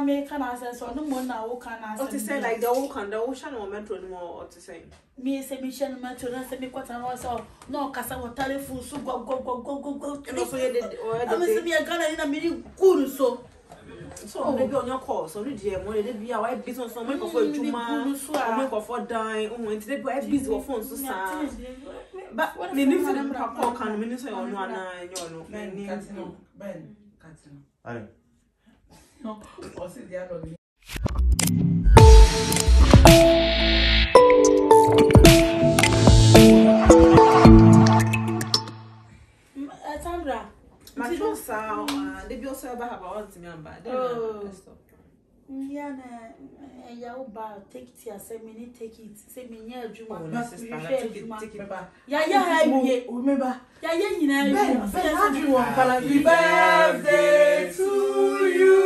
na me can answer so no more na walk can answer. What to say like the walk and the ocean moment to no what to say. Me say me shall moment to say me kwata no so no kasa wo telephone so go. No so you dey or dey. Me say me agana na me dey cool so. So maybe on your call, so read your money. They be a white business for money for Juma, for dying. Oh, and today white business phone so sad. But what the new them call can minister on one and your no. Ben, Catino. Aye. No, or sit there on me. Sandra. My shoes are. They be also about what to me and bad. Oh, yeah, yeah. Take it here. Say me take it. Say me yeah. Juma, take it. Yeah. Remember. Yeah. You know. Happy birthday to you.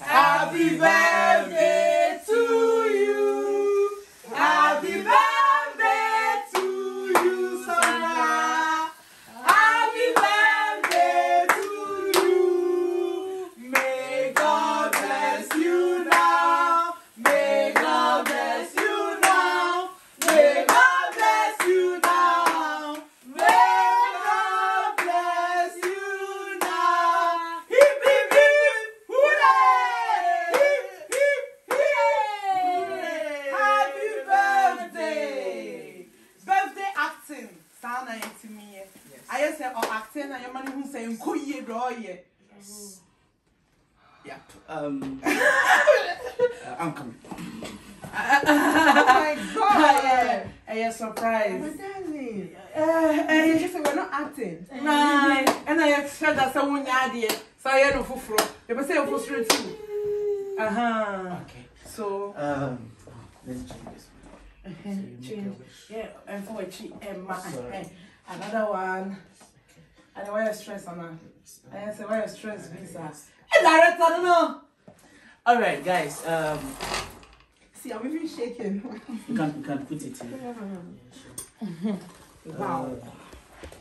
Happy birthday to you. Happy birthday. I'm coming. Oh my god! A surprise. What does it? She said we're not acting. Right. And I expect that someone yadi. So I no fufu. You must say you frustrated too. Okay. So. Let's change this. Change. Yeah. And for a cheap Emma. Another one. And why you stress, Anna? I said why you stress, Visa? Direct, I don't know. All right, guys. See, I'm even shaking. you can put it in. Wow.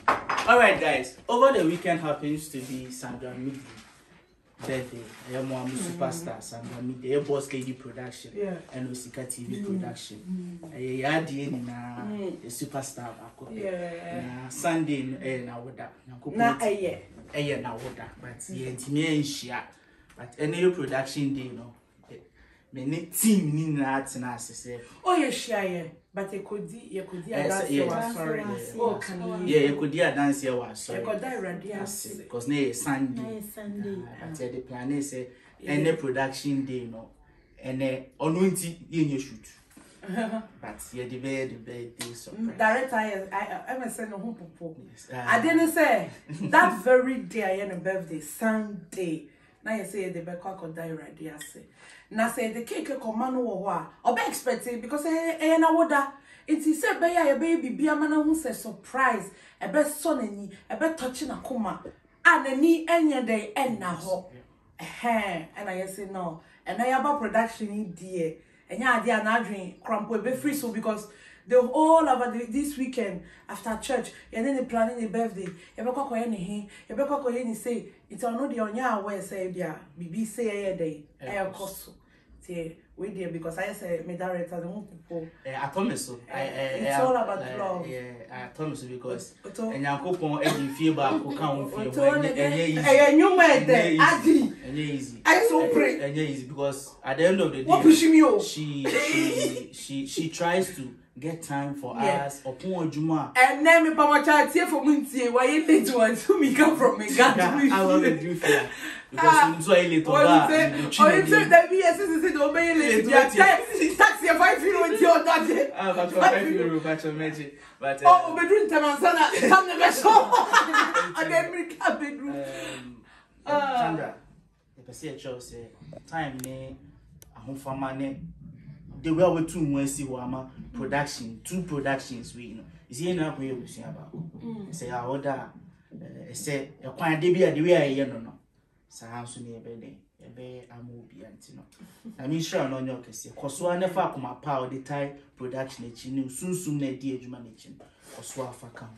All right, guys. Over the weekend happens to be Sandra Midday birthday. I am one superstar. Sandra Midday, Boss Lady production, and Osika TV production. I had the superstar. Yeah. Sunday, na woda. Na aye. Aye na woda. But yeah, share. At any production day, no. Many team need not an assistant. Oh, you share, but you could dance here. Sorry, oh, can you? Yeah, you could dance here. Sorry, you could direct dance because nay Sunday. But the plan is any production day, no, and only in your shoot. But yeah, the very surprise. Director, I haven't said no home for. I didn't say that very day. I had a birthday Sunday. Now you say the back could die right there. Now say the cake command or be expecting because na woda. It is said by a baby be a man who says surprise, a best son and a best touching a coma, and a knee any day and na ho. And I say no, and I about production in dear, and ya dear Nadrin crump will be free so because they were all over this weekend after church, and then they planning the birthday. Ebeko anything, Ebeko any say it's on the onya where say dia bibi say day. I cost say we there because I say me director the whole people. I promise so. It's all about love. Yeah, I promise because. And Yakopon every fear back who can't feel. And you made there. Adi. And easy. I so pray. And easy because at the end of the day, she tries to get time for us upon Juma. And then me papa child here for me today. Why you late one? So me come from me. I want to do for because you so late on that. Or you say that we as is it don't be late. Taxi 5 euro on that day. Ah, but 5 euro but your magic. But oh, we doing time and sana. Time the best. I dey make a bedroom. Sandra, the person chose say time ne ahun fama ne. They were with 2 months production, 2 productions. We know is he not we will see about say our order. Say a quite debia the way I hear no. So I'm soon a bay, I will be antino. I mean, sure, no, no, because I never come up out the tie production. She knew soon, the age managing or swap for come.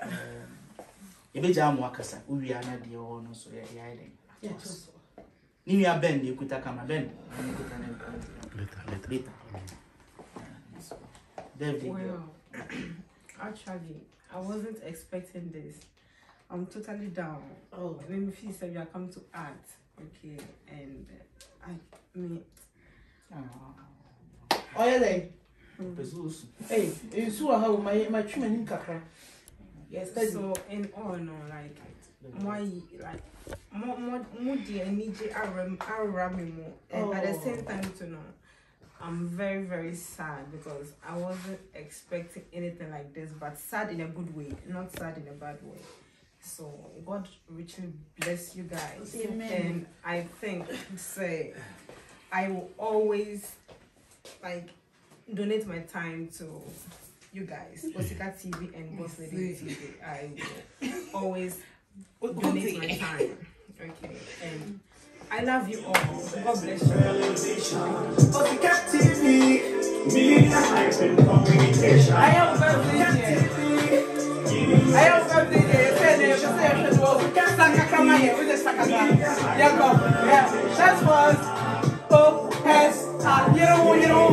A big jam workers, we are not the owner, so yeah, Ni a bend, you could take a bend. Later. Well, actually, I wasn't expecting this. I'm totally down. Oh, when she said you are come to act, okay, and I mean, hey, you saw how my treatment in Kakra. Yes, so in all, no, like more dear energy, I ram more, and at the same time, to know. I'm very, very sad because I wasn't expecting anything like this, but sad in a good way, not sad in a bad way. So God richly bless you guys. Amen. And I think, say, I will always like donate my time to you guys, Osika TV and Boss Lady TV. I will always donate my time. Okay, and I love you all. God bless you. Osika TV, media hype and communication. I am Osika TV. I am Osika TV. That's what. Oh, has you know.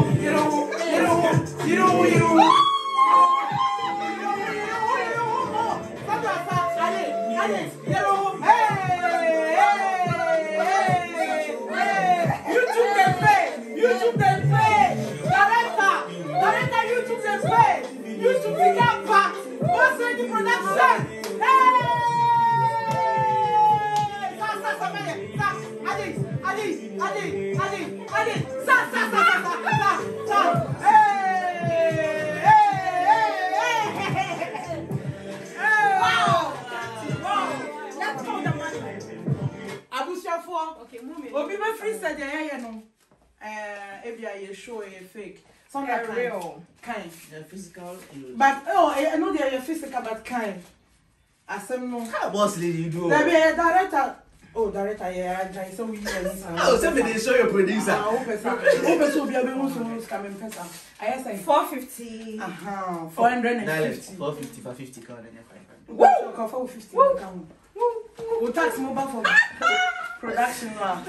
Okay, mommy. Obi be free said yeah no. If you are sure you fake. Some are real. Kind, the physical. But oh, I know they are physical but kind. As some no. Boss lady you do. They be director. Oh, director yeah, I so we use. Oh, so they show your producer. Oh, person. Oh, person be able to use coming person. I say 450. 450. 450 for 50 card and 500. What? Come for 50. We tax mobile for production la.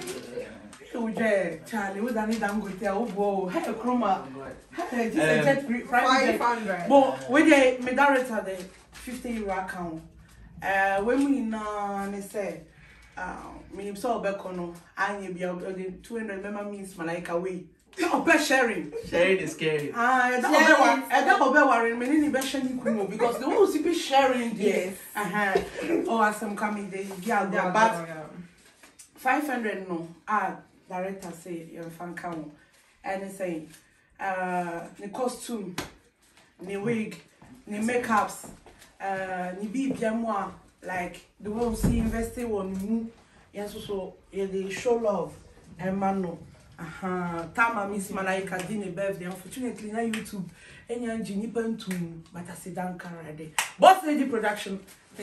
Charlie, we don't need them go there. Oh boy, hey Kroma, hey this is just private. 500. But when they made that the 50 euro account, when we na ne say, me saw Bekono, I be out the 200. Remember me is Malaika way. No, be sharing. Sharing is scary. Ah, that obe worry. Me need be sharing kumo because the one who be sharing there. Yes. Oh, as I'm coming, they get their bad. 500 no. Director say your fan count, and they say, the costume, the wig, the makeups, the bibiamwa, like the way we see invested on you, and so they show love, and mano. Tama Miss Malaika did a birthday. Unfortunately, na YouTube, any engineer to, but I said I'm currently. Boss Lady Production.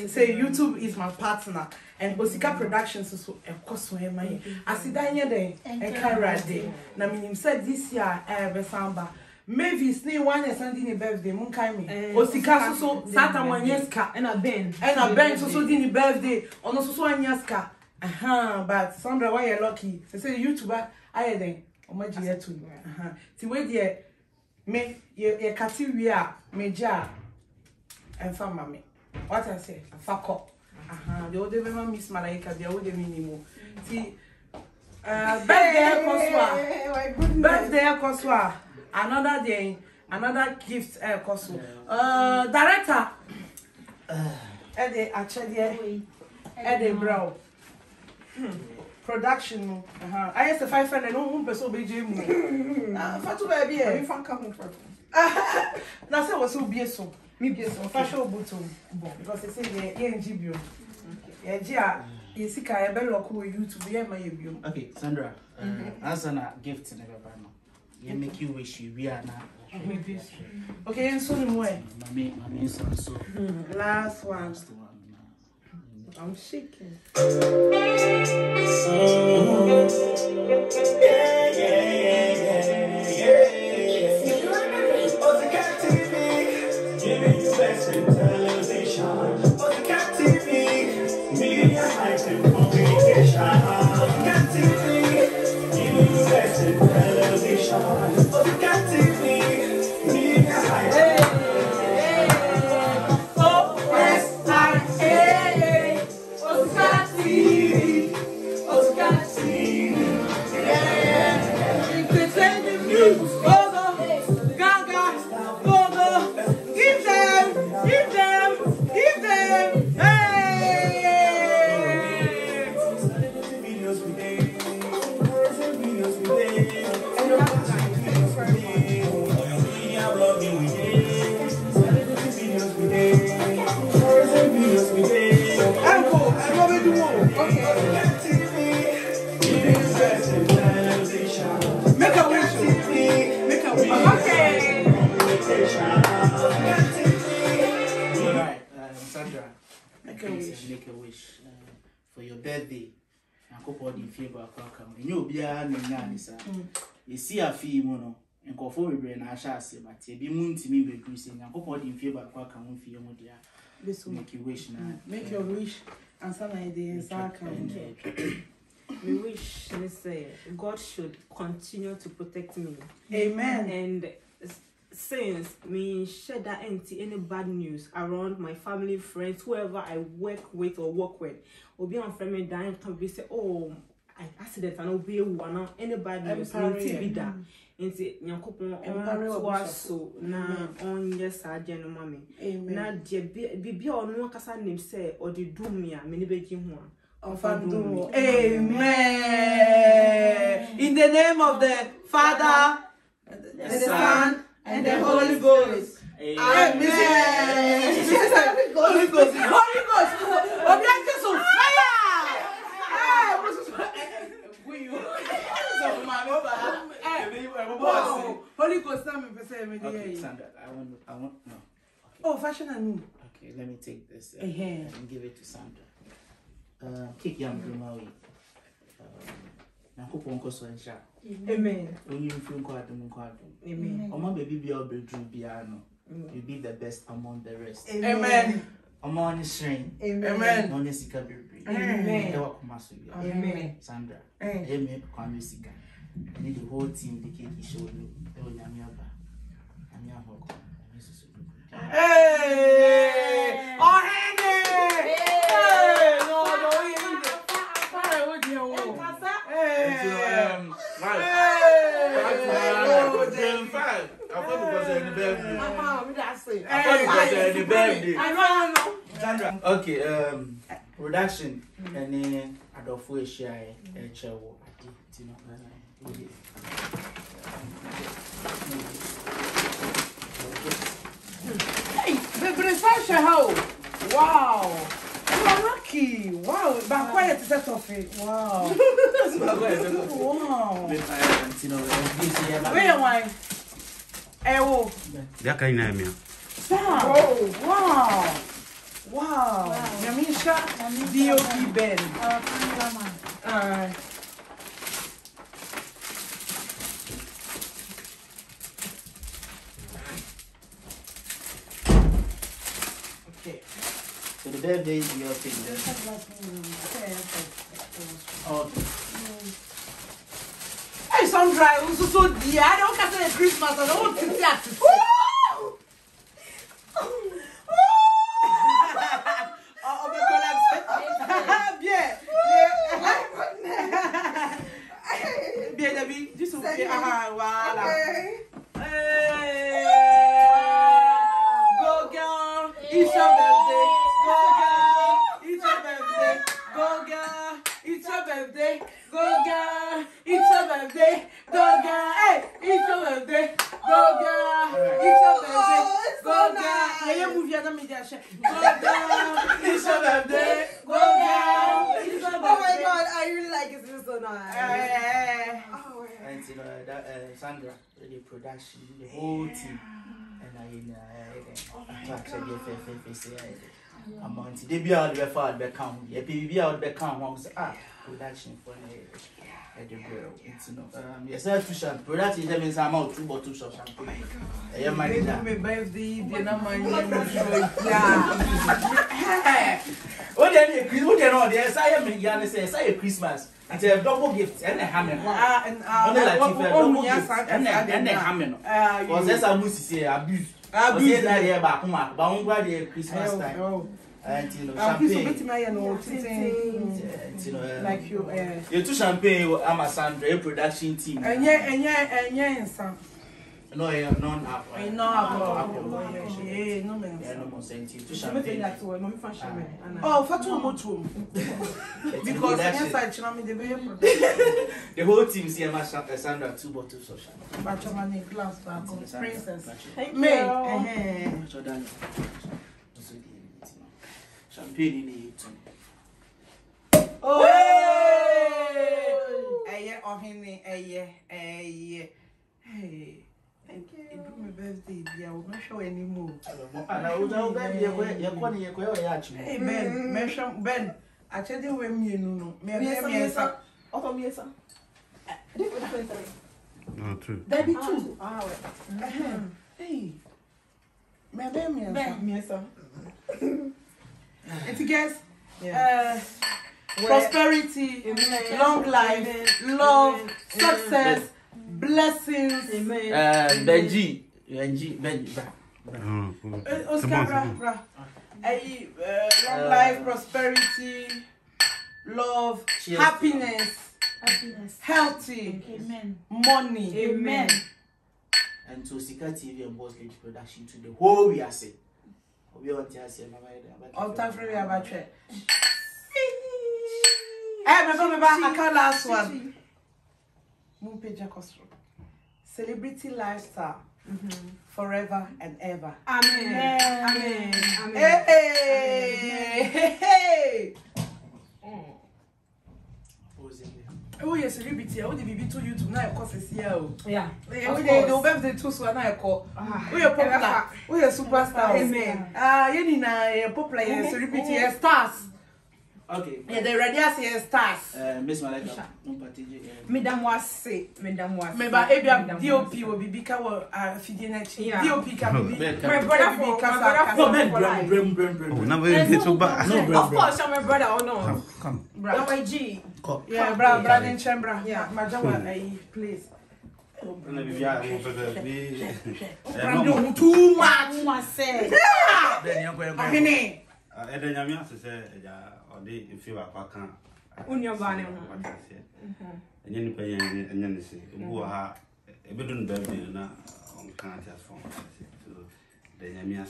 Say YouTube is my partner, and Osika Productions is a cost for my Asidanya Day and Kara Day. Namim said this year, Besamba. Maybe it's new one and Sunday birthday, Munkaimi. Osika so Satan Wanyaska and a Ben so did birthday on a Susanyaska. But Sandra, why you're lucky? They say YouTuber, I had them. Omaji too. See where the me your Katiwia, Major, and Famami. What I say, fuck up. The old woman Miss Malaika, the old minimum. See, birthday, Koswa, another day, another gift, Koswa. Director, Eddie Brown. Production, I have the 500, no one person be Jim. Fatu baby, you found coming from. Now, so was so be so. Maybe some fashion button, because they say the NGBO. Yeah, you see, I better call you to be my bio. Okay, Sandra, as an gift in Alabama, you make you wish you be an. Okay, and so no way. Mammy, so last one. I'm shaking. Media hype and communication. Osika TV. Sandra, please make a wish for your birthday. I hope all the favor come. You be a man, sir. You see a fee, mono, and call for a brain. I shall say, but be moon to me, but you say, I hope all the favor come for your mother. This will make your wish now. Make your wish and some ideas are coming. We wish, say, God should continue to protect me. Amen. And since me share that any bad news around my family, friends, whoever I work with or work with, will be on family dying can be say, oh, I accident and I'll be one any bad news will be that. Into Yankopon on so na on yes I mommy. Amen. Na dear be on one casa name say or the doomia many baking one. Amen. In the name of the Father, the Son, and the Holy Ghost. Amen. Holy Ghost. Holy Ghost. Objectives on fire. Holy Ghost. Okay, Sandra, I want. No. Okay. Oh, fashion and moon. Okay, let me take this and give it to Sandra. Kick yam Grimawi. Amen. Amen. Oma baby be your bedroom piano. You be the best among the rest. Amen. Oma on shame. Amen. No nesika baby. Amen. Sandra. Amen. Kwamisika. I need the whole team. The cake is showing. Oh, Yamiaba. Yamiaba. Hey! Oh, Henry! Hey! Okay, production and then Adolfo Eshia Echewo. Hey, the wow. You are lucky. Wow, but quiet set of it. Wow. Wow. Wait a while. Ewo. Oh, wow. Wow. Yamisha, D.O.P. Ben. Okay. So the birthday is your thing. Okay. Hey, Sandra, I'm so dear. I don't catch the Christmas. I don't want to see that. Sandra, the production, the whole team, and I month. They be out there out back home. Yeah, be out back home. Production for the girl. Yes, I too short. Production that means I'm out 2 bottles of champagne. Yeah, my birthday, yeah. What they do? What they know? They say Christmas. And a double gift and a hammer. And a hammer. Was this a music abuse? Abuse that here back home, but on Friday Christmas time. And you know, champagne. Like you, you two champagne, I'm a Sandra production team. And yeah, Sam. No, oh, for two because the whole team see Sandra 2 bottles of champagne. Glass princess. Champagne in oh, hey. Thank you. It's my birthday. I will not show anymore. I will not show anymore. Amen. Ben, I tell you when you know. Yes, sir. No, two. There be two. Hey. Ben, yes, sir. It's a guess. Prosperity, long life, love, success. Blessings. Benji. Oscar, long life, prosperity, love, happiness, healthy, amen. Money, amen. And to Osika TV and Boss Lady production to the whole we are saying. We want to say, all time for me about it. I can't last one. Celebrity lifestyle forever and ever. Amen. Hey. Oh, yes, celebrity. I would be to YouTube now. Of course, it's here. Yeah. Every day, the birthday too, so I call. We are popular. We are superstars. Amen. You're popular. You're celebrity. You're stars. Okay. Yeah, the radius is stars. Miss Malika. Madam was maybe D.O.P. will be because D.O.P. can be. My brother. Of course, I'm my brother. Oh no. Come. Brother. Yeah, brother in chamber. Yeah, madam, please. Too much. Then if you are vacant, your body, and then pay and then say, who are a bedroom baby on contest form. So the Yamisha,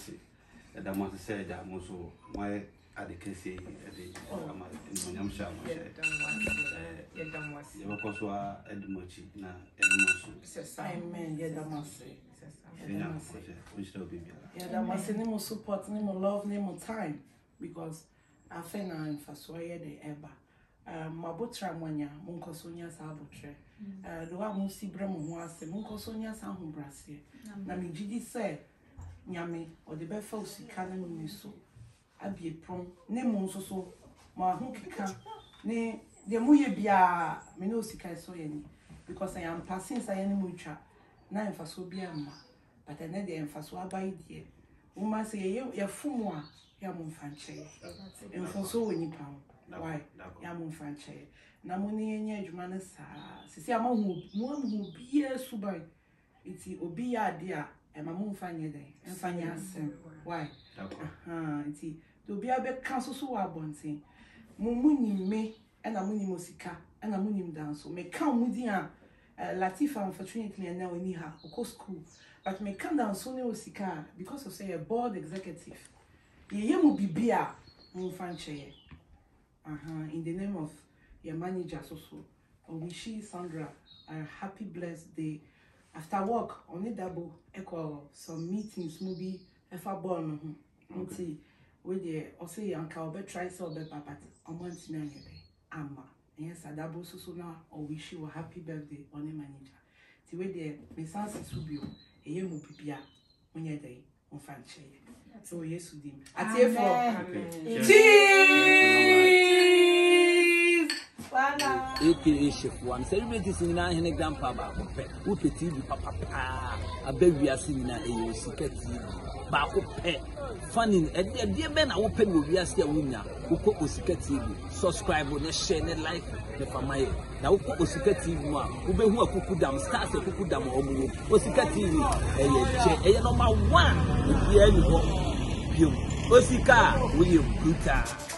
and I want to say that most of my advocacy at the Yamisha, Yedamasi. Because I think I'm fascinated by the Eba. My brother Monya, Munko Sonia Sabutre. The one who see Brahmo was Munko Sonia Sambrasi. Nami Gigi said, Yami, or the Bethel Sicanum Miso. I be a prom, Nemonso, so, my Hunkika, ne, the Muyabia, Minosica Soyani, because I am passing Sianimucha. Now I'm Fasobiama, but I need the Enfaswa by dear. Woman say, you're Fumwa. Yamun Fanche, and for so many pounds. Why, Yamun Fanche? Namoni and Yajumanasa, Sisiamu, one who be a subai. It's Obia, dear, and my moon fanya day, and fanya sem. Why, it's to be a bed council so I bonting. Mumuni me, and a muni musica, and a munim dance, may come with ya. Latifa, unfortunately, and now in her, of course, school, but may come down sooner with Sika because of say a board executive. In the name of your manager, so I wish Sandra a happy, blessed day. After work, on a double equal some meetings, maybe a ball. With the Osea and Calbert tries all the papa on one scenario. Amma, yes, a double so now, or wish you a happy birthday on a manager. See where the Messans Subio, a young Pipia, when you're there. So yes, I cheers. Sana. AKA Chef One. Celebrities in a grandpapa. Who petty papa. I bet we are seeing a secret. Funny, a dear man, I open with Yasia Winner. Who cook Osika TV. Subscribe on the share, the like, the family. Now, cook Osika TV. Who be who a cuckoo stars a cuckoo dam or Osika TV. A number one. If you ever go, Osika William Guta.